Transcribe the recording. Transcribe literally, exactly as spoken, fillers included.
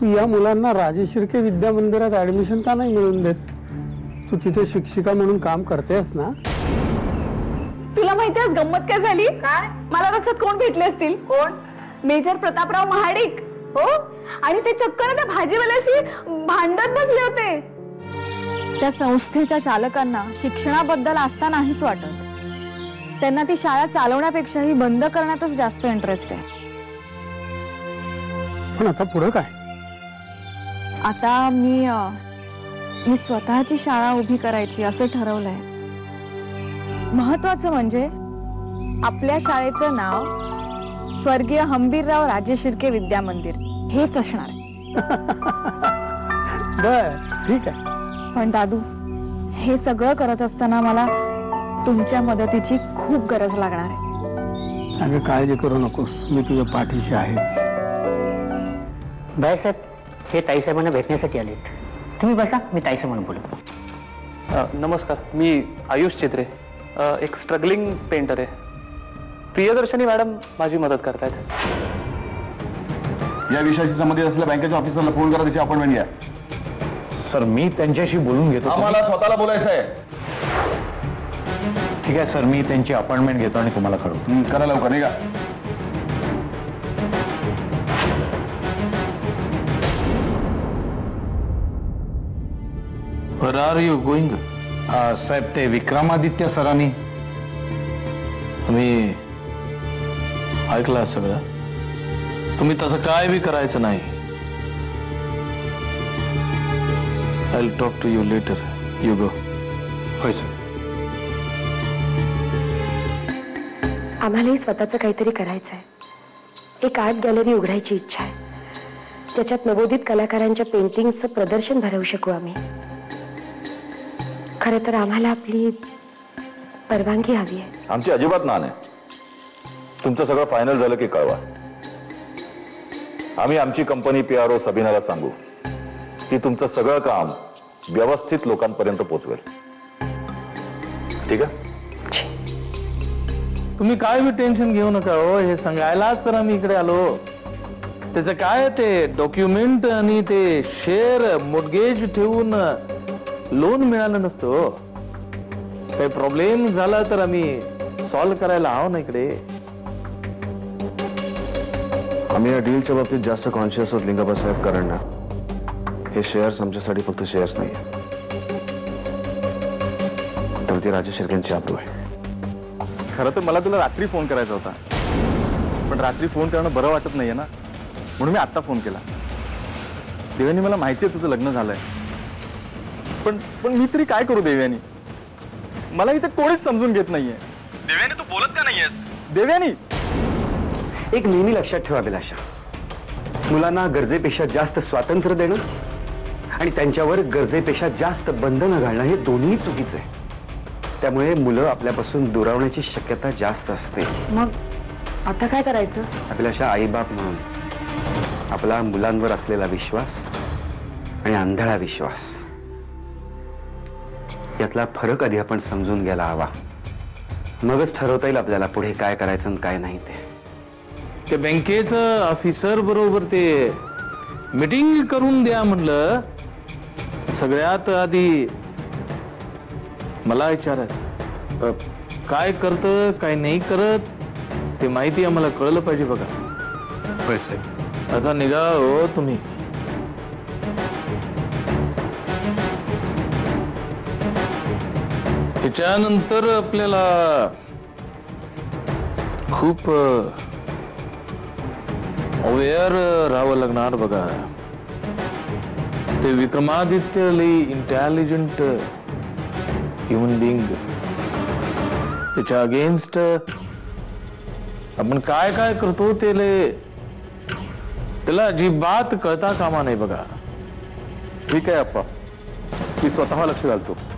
तू या मुलांना राजशिर्के विद्या मंदिरात ऍडमिशन का नाही मिळवून देत? तू तिथे शिक्षिका म्हणून काम करतेस ना? तुला माहिती आहे गंमत काय झाली? काय? मला रस्त्यात कोण भेटले असतील? कोण? मेजर प्रतापराव महाडिक हो, आणि ते चक्कर त्या भाजीवाल्याशी भांडत बसले होते. त्या संस्थेच्या चालकांना शिक्षणाबद्दल आस्था नाहीच वाटत. त्यांना ती शाळा चालवण्यापेक्षा ही बंद करण्यातच जास्त इंटरेस्ट आहे. पण आता पुढे काय? आता मी मी स्वतःची शाळा उभी करायची असे ठरवलंय. महत्त्वाचं म्हणजे आपल्या शाळेचं नाव स्वर्गीय हंबीरराव राजशिर्के विद्या मंदिर हेच असणार आहे. बर, ठीक आहे. पण दादू, हे सगळं करत असताना मला तुमच्या मदतीची खूप गरज लागणार आहे. अगं काळजी करू नकोस, मी तुझ्या पाठीशी आहेच. बायसाहेब, हे ताईसाहेबांना भेटण्यासाठी आले. तुम्ही बसा, मी ताईसाहेबांना बोलू. नमस्कार, मी आयुष चित्रे, एक स्ट्रगलिंग पेंटर आहे. प्रियदर्शनी मॅडम माझी मदत करतायत. या विषयाशी संबंधित असलेल्या बँकेच्या ऑफिसरला फोन करा, त्याची अपॉइंटमेंट घ्या. सर, मी त्यांच्याशी बोलून घेतो. आम्हाला स्वतःला बोलायचं आहे. ठीक आहे सर, मी त्यांची अपॉइंटमेंट घेतो आणि तुम्हाला कळवतो. करा लवकर, निघा. Where are you going? साहेब, ते विक्रमादित्य सरांनी. तुम्ही ऐकलं सगळं. तुम्ही तसं काय बी करायचं नाही. I will talk to you later. You go. होय सर. आम्हालाही स्वतःचं काहीतरी करायचं आहे. एक आर्ट गॅलरी उघडायची इच्छा आहे, ज्याच्यात नवोदित कलाकारांच्या पेंटिंग्सचं प्रदर्शन भरवू शकू आम्ही. खरं तर आम्हाला आपली परवानगी हवी आहे. आमची अजिबात ना नाही. तुमचं सगळं फायनल झालं की कळवा. आम्ही आमची कंपनी पी आर ओ सबिनाला सांगू की तुमचं सगळं काम व्यवस्थित लोकांपर्यंत पोचवेल. ठीक आहे. तुम्ही काय भी टेन्शन घेऊ नका. हो, हे सांगायलाच तर आम्ही इकडे आलो. त्याचं काय ते डॉक्युमेंट आणि ते शेअर मोडगेज ठेवून लोन मिळालं नसतं. काही प्रॉब्लेम झाला तर आम्ही सॉल्व्ह करायला आहो ना इकडे. आम्ही या डीलच्या बाबतीत जास्त कॉन्शियस होत लिंगाबा साहेब, कारण ना हे शेअर्स आमच्यासाठी फक्त शेअर्स नाही, तर ते राजशिर्केंची आपलं आहे. खरं तर मला तुला रात्री फोन करायचा होता, पण रात्री फोन करणं बरं वाटत नाहीये ना, म्हणून मी आत्ता फोन केला. देवयानी, मला माहिती आहे तुझं लग्न झालंय, पण पण मी तरी काय करू देवयानी? मला इथे कोणीच समजून घेत नाहीये. देवयानी, तू बोलत का नाहीयेस? देवयानी, एक नेहमी लक्षात ठेवा अभिलाषा, मुलांना गरजेपेक्षा जास्त स्वातंत्र्य देणं आणि त्यांच्यावर गरजेपेक्षा जास्त बंधनं घालणं हे दोन्ही चुकीचं आहे. त्यामुळे मुलं आपल्यापासून दुरावण्याची शक्यता जास्त असते. मग आता काय करायचं? अभिलाषा, आईबाप म्हणून आपला मुलांवर असलेला विश्वास आणि आंधळा विश्वास यातला फरक आधी आपण समजून घ्यायला हवा. मगच ठरवता येईल आपल्याला पुढे काय करायचं आणि काय नाही. ते बँकेचं ऑफिसर बरोबर ते मीटिंग करून द्या म्हटलं. सगळ्यात आधी मला विचारायचं, काय करतं काय नाही करत ते माहिती आम्हाला कळलं पाहिजे. बघा साहेब, आता निघा. हो तुम्ही त्याच्यानंतर आपल्याला खूप अवेअर राहावं लागणार. बघा, ते विक्रमादित्य लई इंटेलिजंट ह्युमन बिंग. त्याच्या अगेन्स्ट आपण काय काय करतो ते त्याला अजिबात कळता कामा नाही. बघा, ठीक आहे आप्पा, मी स्वतः लक्ष घालतो.